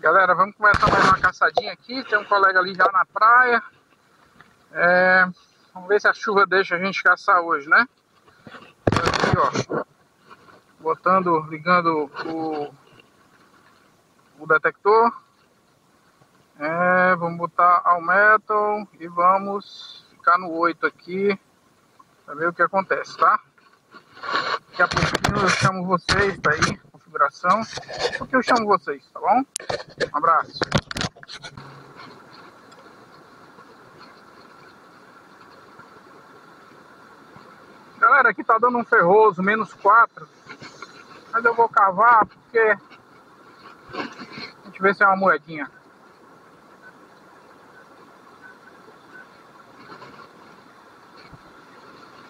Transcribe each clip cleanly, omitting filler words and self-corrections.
Galera, vamos começar mais uma caçadinha aqui. Tem um colega ali já na praia. Vamos ver se a chuva deixa a gente caçar hoje, né? Aqui, ó. Ligando o detector. Vamos botar ao metal e vamos ficar no 8 aqui pra ver o que acontece, tá? Daqui a pouquinho eu chamo vocês, tá aí, configuração. Porque eu chamo vocês, tá bom? Um abraço. Galera, aqui tá dando um ferroso, menos 4. Mas eu vou cavar porque... a gente vê se é uma moedinha.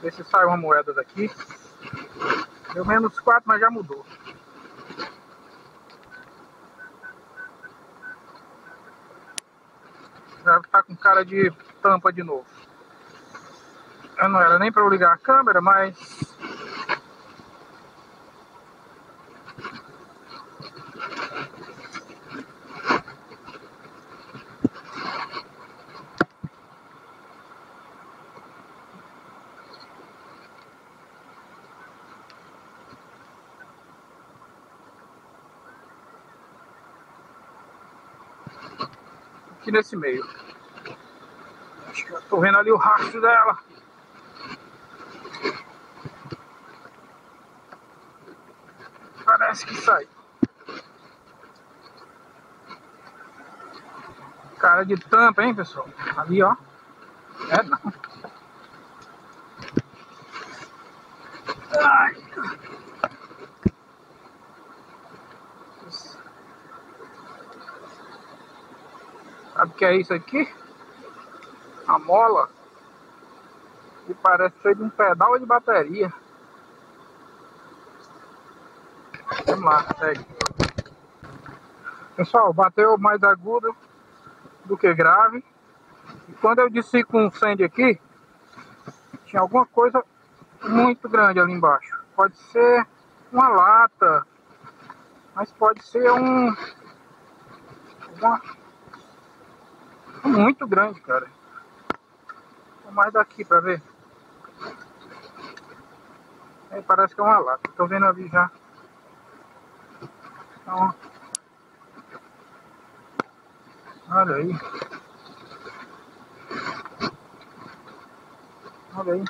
Ver se sai uma moeda daqui. Deu menos 4, mas já mudou. Já tá com cara de tampa de novo. Eu não era nem pra eu ligar a câmera, mas... aqui nesse meio. Acho que eu tô vendo ali o rastro dela. Parece que sai. Cara de tampa, hein, pessoal? Ali, ó. Não. Ai. Sabe o que é isso aqui? A mola. Que parece ser de um pedal de bateria. Vamos lá, segue. Pessoal, bateu mais agudo do que grave. E quando eu desci com o sand aqui, tinha alguma coisa muito grande ali embaixo. Pode ser uma lata, mas pode ser muito grande, cara. Vou mais daqui pra ver. Aí parece que é uma lata. Tô vendo ali já. Então, olha aí. Olha aí.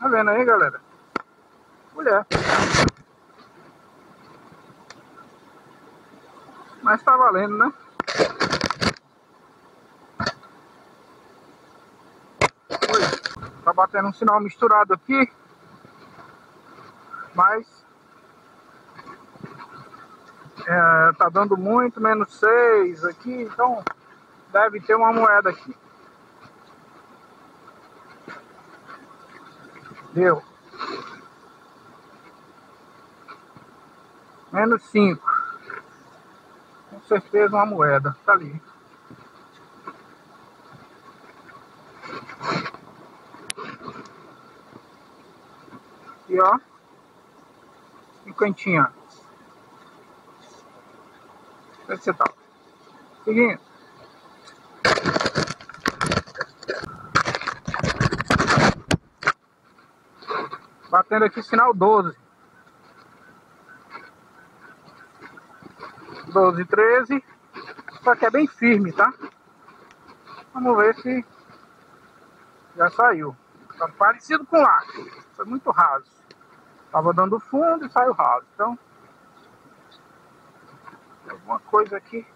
Tá vendo aí, galera? Mulher. Mas tá valendo, né? Tá batendo um sinal misturado aqui. Mas tá dando muito, menos 6 aqui. Então deve ter uma moeda aqui. Deu menos 5. Com certeza uma moeda. Tá ali. E ó, um cantinho. Onde você tá? Seguindo. Batendo aqui sinal 12. 12, 13. Só que é bem firme, tá? Vamos ver se já saiu. Tá parecido com lá. Foi muito raso. Tava dando fundo e saiu raso. Então, alguma coisa aqui.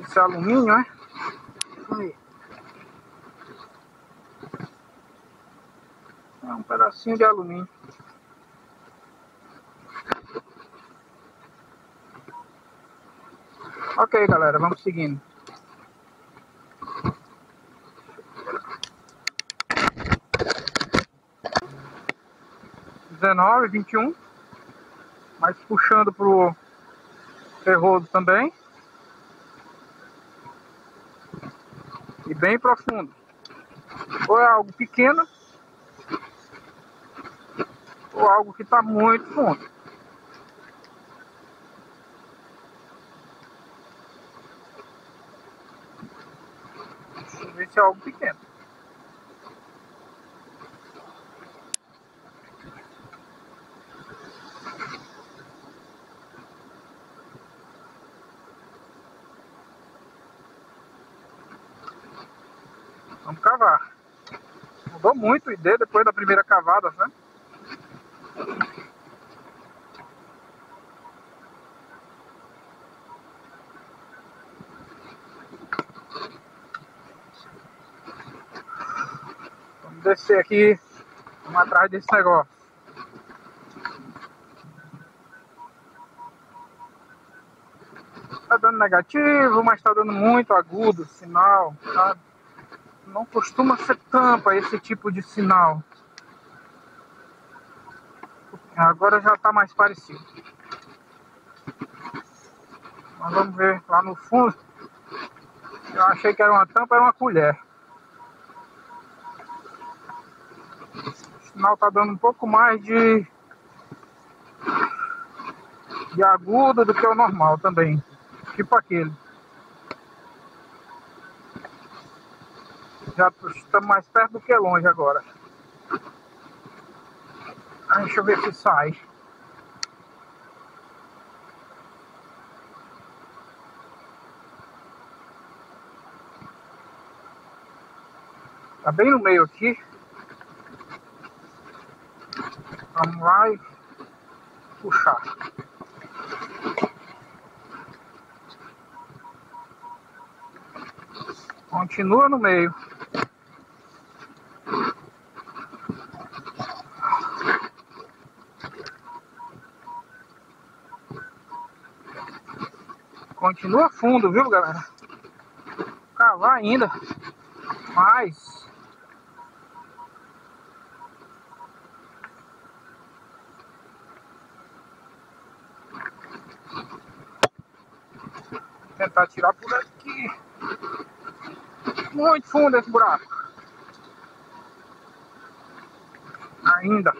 Esse alumínio, né? É um pedacinho de alumínio. Ok, galera, vamos seguindo. R$19, 21. Mas puxando pro ferroso também. E bem profundo. Ou é algo pequeno, ou algo que tá muito fundo. ser algo pequeno. Vamos cavar. Mudou muito o ID depois da primeira cavada, né? Vamos descer aqui, vamos atrás desse negócio. Tá dando negativo, mas tá dando muito agudo o sinal, sabe? Não costuma ser tampa esse tipo de sinal. Agora já está mais parecido. Mas vamos ver lá no fundo. Eu achei que era uma tampa, era uma colher. O sinal está dando um pouco mais de agudo do que o normal também. Tipo aquele. Já estamos mais perto do que longe agora. Deixa eu ver se sai. Tá bem no meio aqui. Vamos lá e puxar. Continua no meio. Continua fundo, viu, galera? Vou cavar ainda. Mas vou tentar tirar por aqui. Muito fundo esse buraco. Ainda.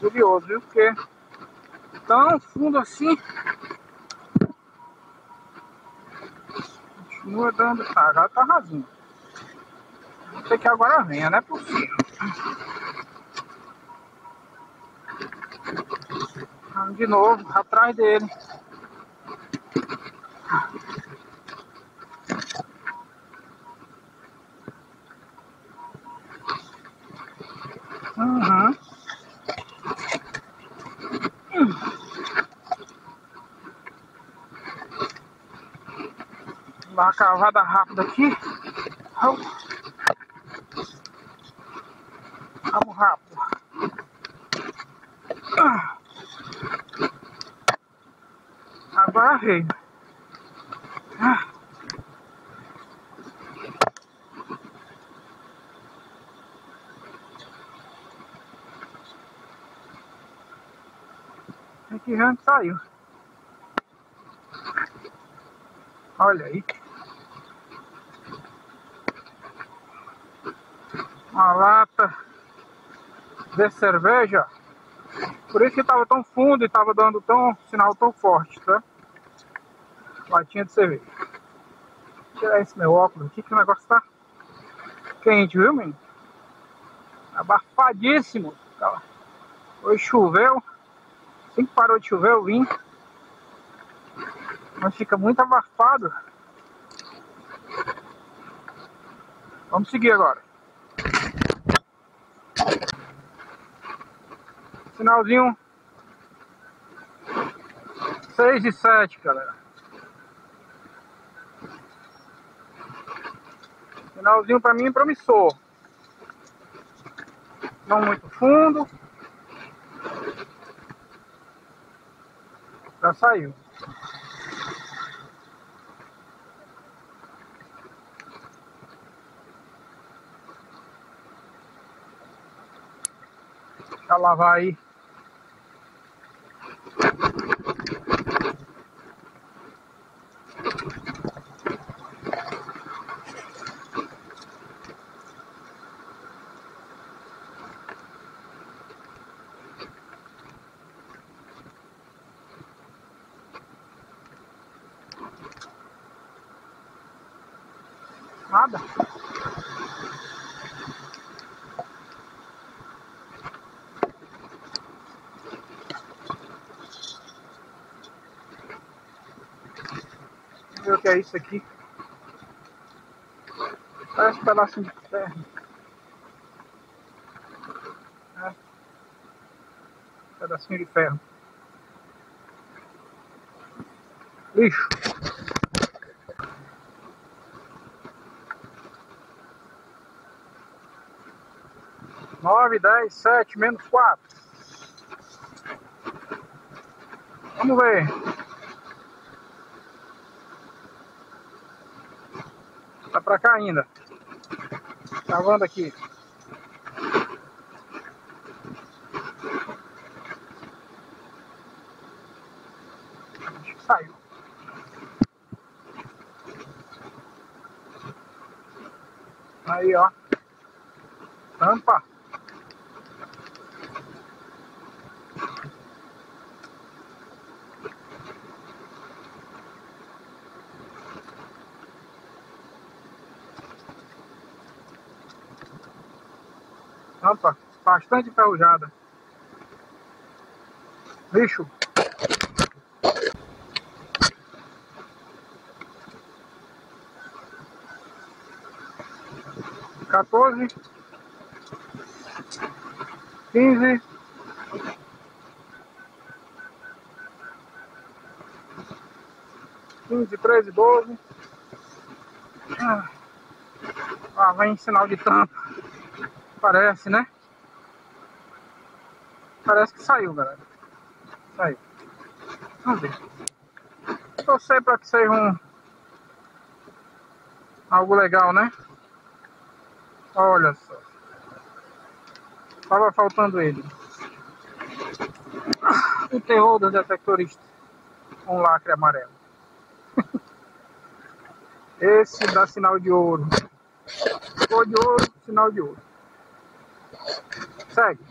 Curioso, viu? Porque tão fundo assim continua dando. Ah, já tá rasinho. Não sei que agora venha, não é possível. Vamos de novo atrás dele. Dá uma cavada rápida aqui. Vamos rápido. Agora veio. Aqui já saiu. Olha aí. Uma lata de cerveja. Por isso que estava tão fundo e estava dando tão sinal tão forte, tá? Latinha de cerveja. Vou tirar esse meu óculos aqui que o negócio tá quente, viu, menino? Abafadíssimo. Hoje choveu. Assim que parou de chover eu vim. Mas fica muito abafado. Vamos seguir agora. Sinalzinho 6 e 7, galera. Sinalzinho pra mim é promissor. Não muito fundo. Já saiu. Pra lavar aí. Nada. Vamos ver o que é isso aqui. Parece um pedacinho de terra. É. Um pedacinho de ferro. Lixo. Nove, 10, 7, menos 4. Vamos ver. Tá pra cá ainda. Cavando aqui. Acho que saiu. Aí, ó. Tampa. Tampa, bastante enferrujada. Lixo. Quatorze. 15. 15, 13, 12. Ah, vem sinal de tampa. Parece, né? Parece que saiu, galera. Saiu. Vamos ver. Torcer pra que seja um... algo legal, né? Olha só. Tava faltando ele. O terror dos detectoristas. Um lacre amarelo. Esse dá sinal de ouro. Cor de ouro, sinal de ouro. Segue.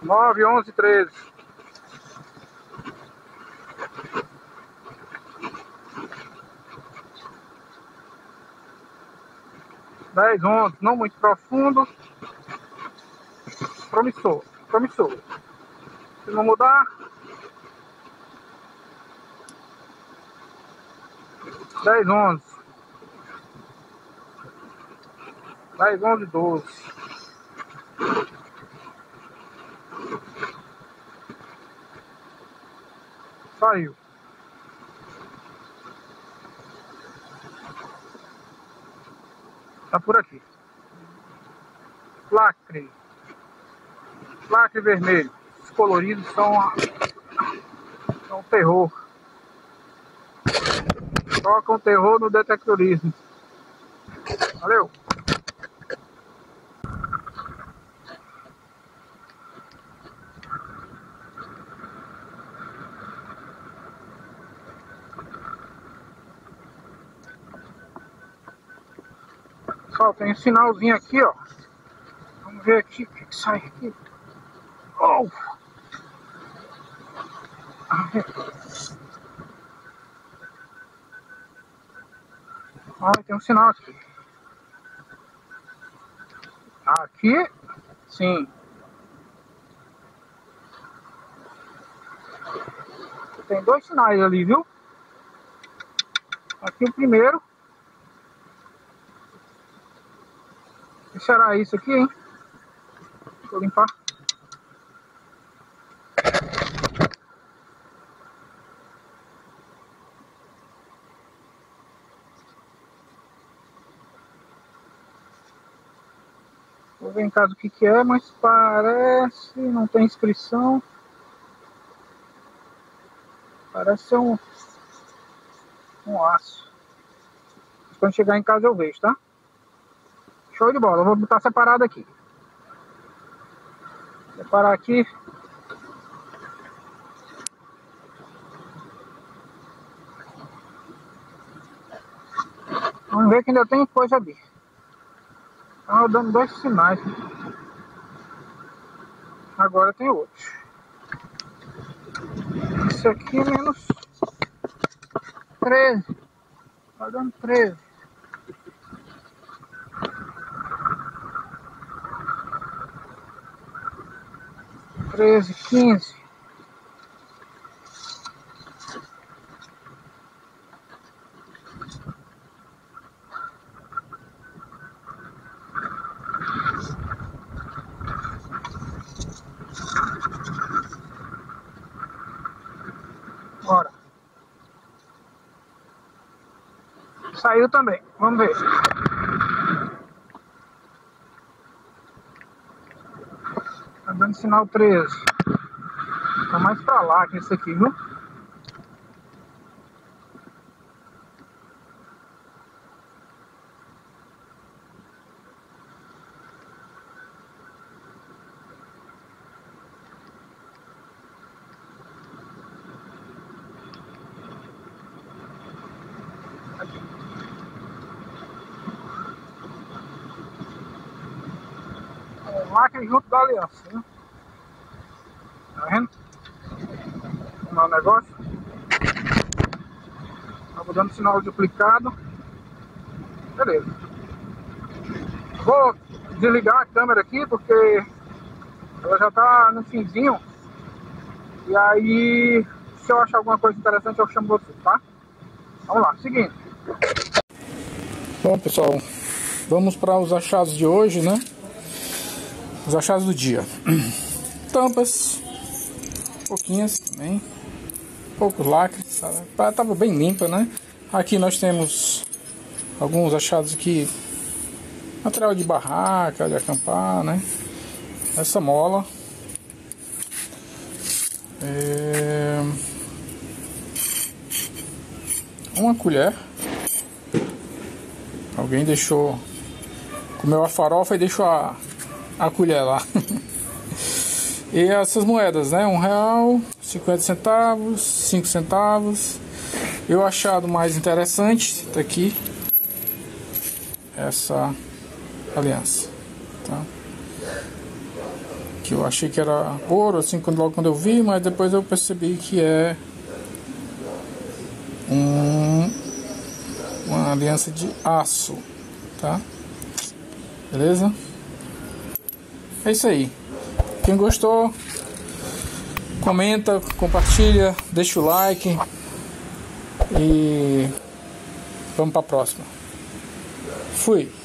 Nove, 11, 13. Dez, 11, não muito profundo. Promissor, promissor. Se não mudar. 10, 11. 10, 11, 12. 12. Saiu. Tá por aqui. Lacre. Lacre vermelho. Os coloridos são terror. Colocam terror no detectorismo. Valeu! Pessoal, tem um sinalzinho aqui, ó. Vamos ver aqui o que sai aqui. Oh! Olha, tem um sinal aqui. Aqui? Sim. Tem dois sinais ali, viu? Aqui o primeiro. O que será isso aqui, hein? Deixa eu limpar. Vou ver em casa o que que é, mas parece... não tem inscrição. Parece ser um... com aço. Quando chegar em casa eu vejo, tá? Show de bola. Eu vou botar separado aqui. Separar aqui. Vamos ver que ainda tem coisa ali. Estava dando dois sinais. Agora tem outro. Isso aqui menos 13. Está dando 13. Treze, 15. 13 também, vamos ver. Tá dando sinal 13. Tá mais pra lá que esse aqui, viu? Marca junto da aliança, viu? Tá vendo? Não é o negócio. Tava dando sinal duplicado. Beleza. Vou desligar a câmera aqui porque ela já tá no finzinho. E aí, se eu achar alguma coisa interessante, eu chamo você, tá? Vamos lá, seguindo. Bom, pessoal, vamos para os achados de hoje, né? Os achados do dia. Tampas, pouquinhas também, poucos lacres, sabe? Tava bem limpa, né? Aqui nós temos alguns achados aqui, material de barraca, de acampar, né? Essa mola, uma colher, alguém deixou, comeu a farofa e deixou a colher lá. E essas moedas, né? R$1, 50 centavos, 5 centavos. E o achado mais interessante tá aqui, essa aliança, tá? Que eu achei que era ouro assim logo quando eu vi, mas depois eu percebi que é uma aliança de aço, tá? Beleza? É isso aí. Quem gostou, comenta, compartilha, deixa o like e vamos para a próxima. Fui.